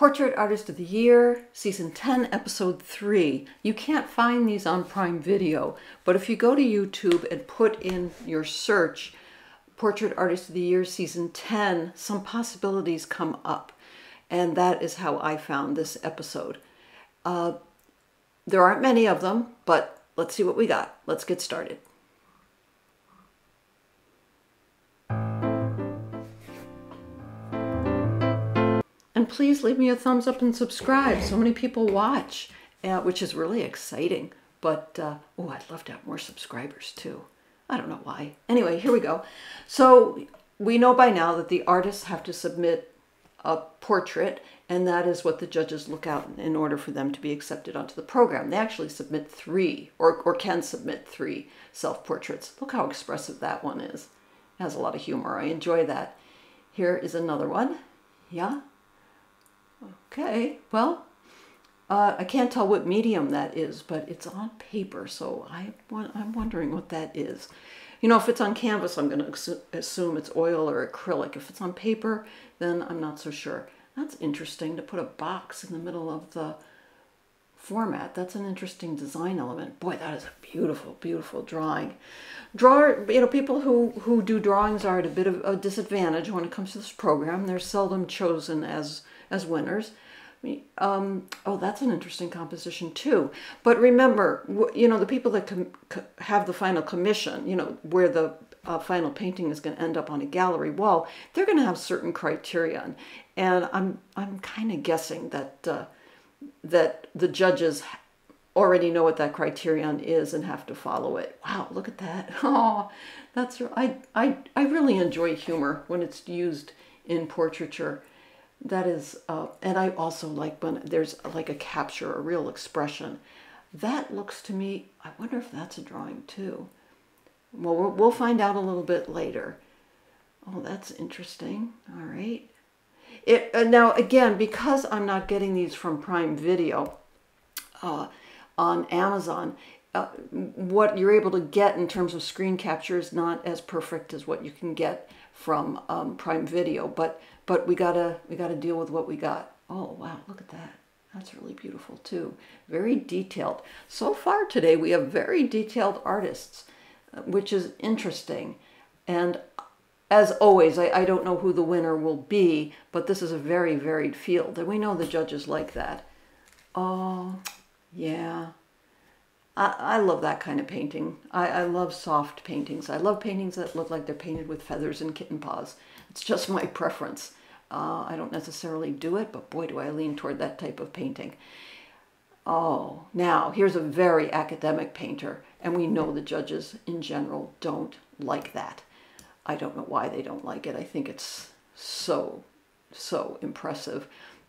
Portrait Artist of the Year, Season 10, Episode 3. You can't find these on Prime Video, but if you go to YouTube and put in your search, Portrait Artist of the Year, Season 10, some possibilities come up. And that is how I found this episode. There aren't many of them, but let's see what we got. Let's get started. And please leave me a thumbs up and subscribe. So many people watch, which is really exciting. But, oh, I'd love to have more subscribers too. I don't know why. Anyway, here we go. So we know by now that the artists have to submit a portrait, and that is what the judges look out in order for them to be accepted onto the program. They actually submit three, or can submit three self-portraits. Look how expressive that one is. It has a lot of humor. I enjoy that. Here is another one. Yeah. Okay, well, I can't tell what medium that is, but it's on paper, so I'm wondering what that is. You know, if it's on canvas, I'm going to assume it's oil or acrylic. If it's on paper, then I'm not so sure. That's interesting to put a box in the middle of the format. That's an interesting design element. Boy, that is a beautiful, beautiful drawing. You know, people who do drawings are at a bit of a disadvantage when it comes to this program. They're seldom chosen as winners. Oh, that's an interesting composition too. But remember, you know, the people that have the final commission, you know, where the final painting is going to end up on a gallery wall, they're going to have certain criterion. And I'm kind of guessing that that the judges already know what that criterion is and have to follow it. Wow, look at that. Oh, that's, I really enjoy humor when it's used in portraiture. That is, and I also like when there's like a capture, a real expression. That looks to me, I wonder if that's a drawing too. Well, we'll find out a little bit later. Oh, that's interesting. All right. Now, again, because I'm not getting these from Prime Video on Amazon, what you're able to get in terms of screen capture is not as perfect as what you can get from Prime Video, but we gotta deal with what we got. Oh wow, look at that. That's really beautiful too. Very detailed. So far today we have very detailed artists, which is interesting. And as always, I don't know who the winner will be, but this is a very varied field, and we know the judges like that. Oh yeah, I love that kind of painting. I love soft paintings. I love paintings that look like they're painted with feathers and kitten paws. It's just my preference. I don't necessarily do it, but boy, do I lean toward that type of painting. Oh, now here's a very academic painter, and we know the judges in general don't like that. I don't know why they don't like it. I think it's so impressive.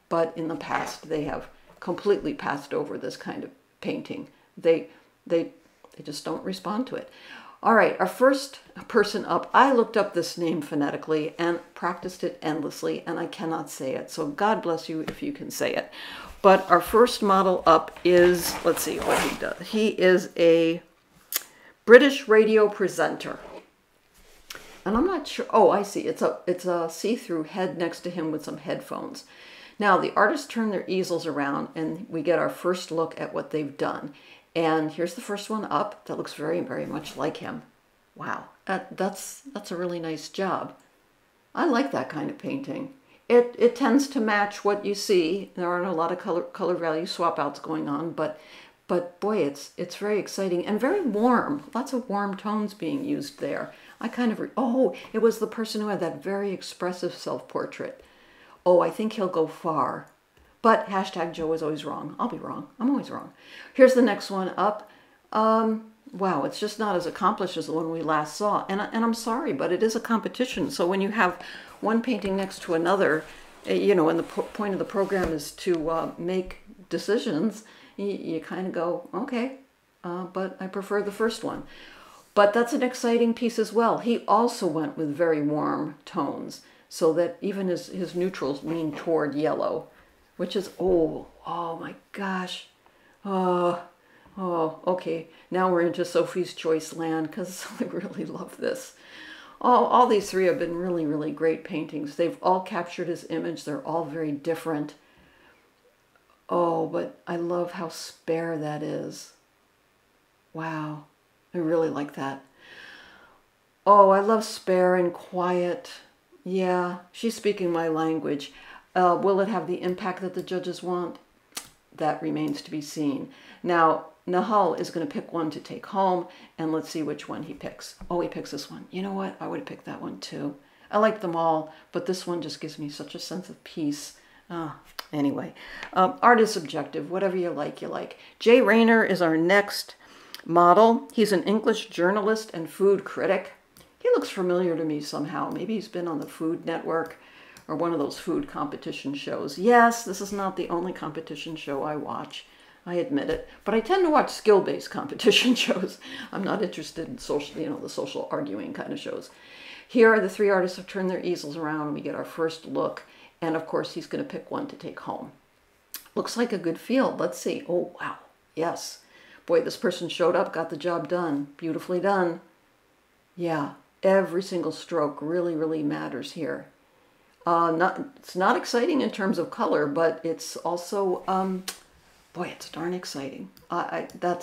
But in the past, they have completely passed over this kind of painting. They just don't respond to it. All right, our first person up, I looked up this name phonetically and practiced it endlessly, and I cannot say it. So God bless you if you can say it. But our first model up is, let's see what he does. He is a British radio presenter. And I'm not sure, oh, I see. It's a see-through head next to him with some headphones. Now, the artists turn their easels around, and we get our first look at what they've done. And here's the first one up that looks very, very much like him. Wow, that's a really nice job. I like that kind of painting. It tends to match what you see. There aren't a lot of color value swap outs going on, but boy, it's very exciting and very warm. Lots of warm tones being used there. I kind of oh, it was the person who had that very expressive self-portrait. Oh, I think he'll go far. But hashtag Joe is always wrong. I'll be wrong. I'm always wrong. Here's the next one up. Wow, it's just not as accomplished as the one we last saw. And I'm sorry, but it is a competition. So when you have one painting next to another, you know, and the point of the program is to make decisions, you kind of go, okay, but I prefer the first one. But that's an exciting piece as well. He also went with very warm tones so that even his neutrals lean toward yellow. Which is, oh my gosh. Oh, okay. Now we're into Sophie's Choice land because I really love this. Oh, all these three have been really, really great paintings. They've all captured his image. They're all very different. Oh, but I love how spare that is. Wow, I really like that. Oh, I love spare and quiet. Yeah, she's speaking my language. Will it have the impact that the judges want? That remains to be seen. Now, Nihal is going to pick one to take home, and let's see which one he picks. Oh, he picks this one. You know what? I would have picked that one too. I like them all, but this one just gives me such a sense of peace. Anyway, art is subjective. Whatever you like, you like. Jay Rayner is our next model. He's an English journalist and food critic. He looks familiar to me somehow. Maybe he's been on the Food Network or one of those food competition shows. Yes, this is not the only competition show I watch. I admit it, but I tend to watch skill-based competition shows. I'm not interested in social, the social arguing kind of shows. Here are the three artists who turn their easels around and we get our first look. And of course, he's going to pick one to take home. Looks like a good field. Let's see. Oh, wow. Yes. Boy, this person showed up, got the job done. Beautifully done. Yeah. Every single stroke really, really matters here. It's not exciting in terms of color, but it's also, boy, it's darn exciting. If I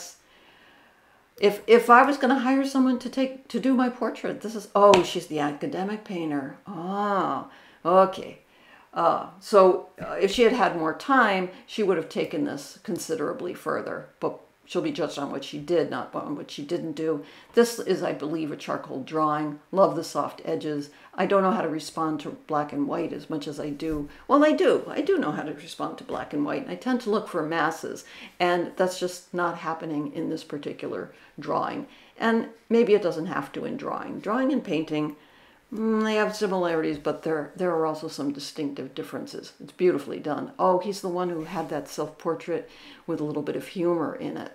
was going to hire someone to do my portrait, this is, oh, she's the academic painter. Ah, okay. If she had had more time, she would have taken this considerably further, but she'll be judged on what she did, not on what she didn't do. This is, I believe, a charcoal drawing. Love the soft edges. I don't know how to respond to black and white as much as I do. Well, I do. I do know how to respond to black and white. I tend to look for masses, and that's just not happening in this particular drawing. And maybe it doesn't have to in drawing. Drawing and painting, they have similarities, but there are also some distinctive differences. It's beautifully done. Oh, he's the one who had that self-portrait with a little bit of humor in it,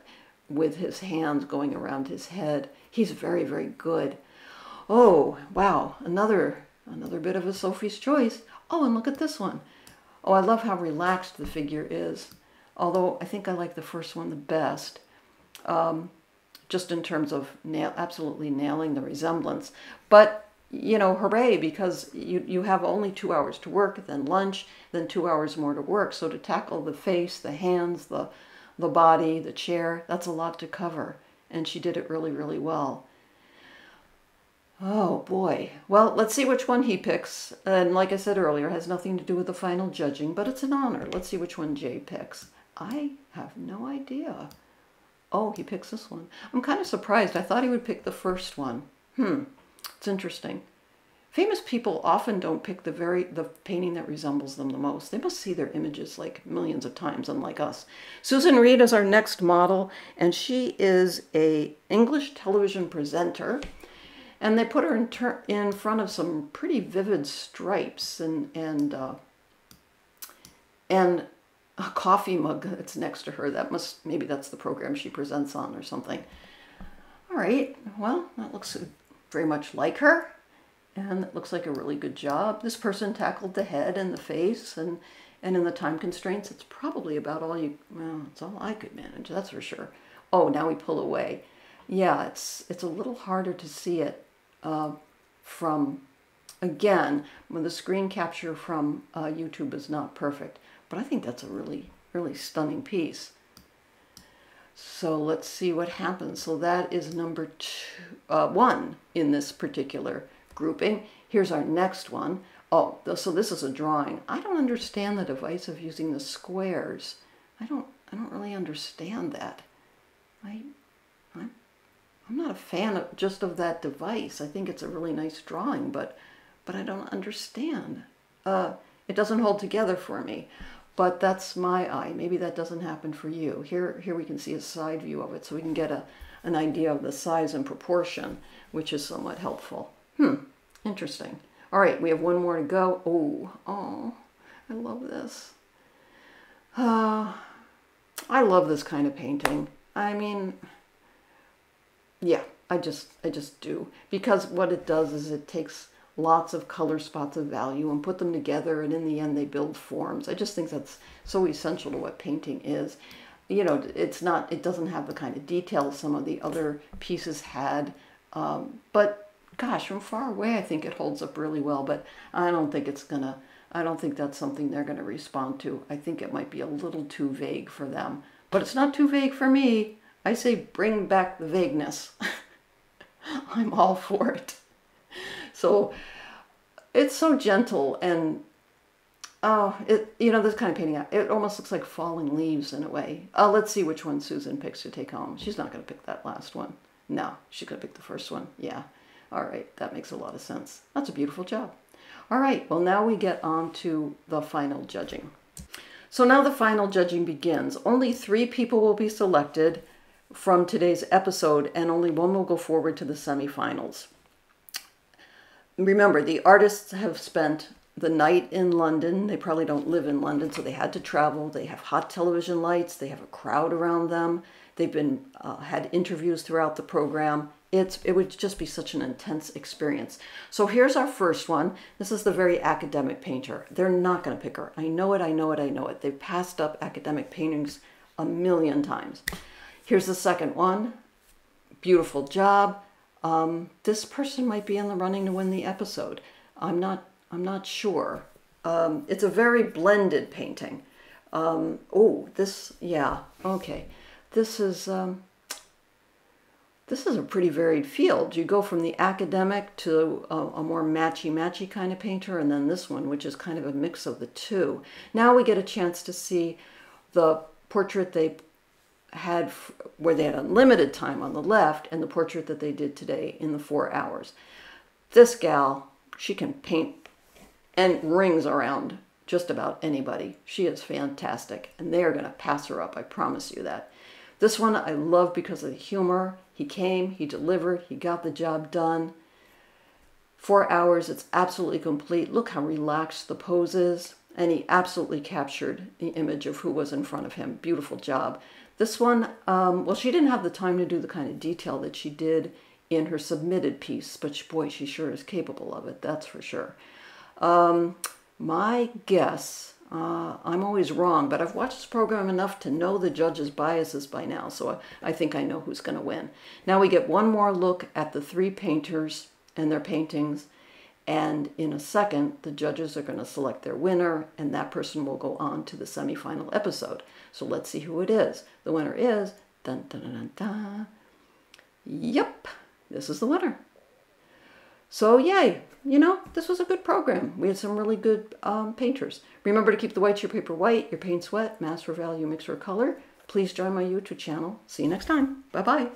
with his hands going around his head. He's very, very good. Oh, wow, another bit of a Sophie's Choice. Oh, and look at this one. Oh, I love how relaxed the figure is, although I think I like the first one the best. Just in terms of absolutely nailing the resemblance. But you know, hooray, because you have only 2 hours to work, then lunch, then 2 hours more to work. So to tackle the face, the hands, the body, the chair, that's a lot to cover. And she did it really, really well. Oh, boy. Well, let's see which one he picks. And like I said earlier, it has nothing to do with the final judging, but it's an honor. Let's see which one Jay picks. I have no idea. Oh, he picks this one. I'm kind of surprised. I thought he would pick the first one. It's interesting. Famous people often don't pick the painting that resembles them the most. They must see their images like millions of times, unlike us. Susan Reed is our next model, and she is an English television presenter. And they put her in front of some pretty vivid stripes and a coffee mug that's next to her. That must, maybe that's the program she presents on or something. All right. Well, that looks very much like her, and it looks like a really good job. This person tackled the head and the face, and in the time constraints, it's probably about all it's all I could manage, that's for sure. Oh, now we pull away. Yeah, it's a little harder to see it from, again, when the screen capture from YouTube is not perfect, but I think that's a really, really stunning piece. So let's see what happens. So that is number one in this particular grouping. Here's our next one. Oh, so this is a drawing. I don't understand the device of using the squares. I don't really understand that. I'm not a fan of that device. I think it's a really nice drawing, but I don't understand. It doesn't hold together for me. But that's my eye. Maybe that doesn't happen for you. Here we can see a side view of it, so we can get an idea of the size and proportion, which is somewhat helpful. Interesting. All right, we have one more to go. Oh, I love this. I love this kind of painting. I mean, yeah, I just do. Because what it does is it takes lots of color spots of value and put them together, and in the end they build forms. I just think that's so essential to what painting is. You know, it doesn't have the kind of detail some of the other pieces had, but gosh, from far away I think it holds up really well, but I don't think it's gonna I don't think that's something they're going to respond to. I think it might be a little too vague for them. But it's not too vague for me. I say bring back the vagueness. I'm all for it. So it's so gentle, and oh, you know, this kind of painting, it almost looks like falling leaves in a way. Let's see which one Susan picks to take home. She's not going to pick that last one. No, she's going to pick the first one. Yeah. All right. That makes a lot of sense. That's a beautiful job. All right. Well, now we get on to the final judging. So now the final judging begins. Only 3 people will be selected from today's episode, and only 1 will go forward to the semifinals. Remember, the artists have spent the night in London. They probably don't live in London, so they had to travel. They have hot television lights. They have a crowd around them. They've been had interviews throughout the program. It would just be such an intense experience. So here's our first one. This is the very academic painter. They're not going to pick her. I know it, I know it, I know it. They've passed up academic paintings a million times. Here's the second one. Beautiful job. This person might be in the running to win the episode. I'm not sure. It's a very blended painting. Oh, this, yeah, okay. This is a pretty varied field. You go from the academic to a more matchy-matchy kind of painter, and then this one, which is kind of a mix of the two. Now we get a chance to see the portrait they had, where they had unlimited time on the left, and the portrait that they did today in the 4 hours. This gal, she can paint and rings around just about anybody. She is fantastic, and they are going to pass her up, I promise you that. This one I love because of the humor. He came, he delivered, he got the job done. 4 hours, it's absolutely complete. Look how relaxed the pose is, and he absolutely captured the image of who was in front of him. Beautiful job. This one, well, she didn't have the time to do the kind of detail that she did in her submitted piece, but boy, she sure is capable of it, that's for sure. My guess, I'm always wrong, but I've watched this program enough to know the judges' biases by now, so I think I know who's going to win. Now we get one more look at the 3 painters and their paintings, and in a second, the judges are going to select their winner, and that person will go on to the semifinal episode. So let's see who it is. The winner is, dun dun dun dun dun. Yep, this is the winner. So yay, you know, this was a good program. We had some really good painters. Remember to keep the whites of your paper white, your paints wet, master value, mixer color. Please join my YouTube channel. See you next time. Bye-bye.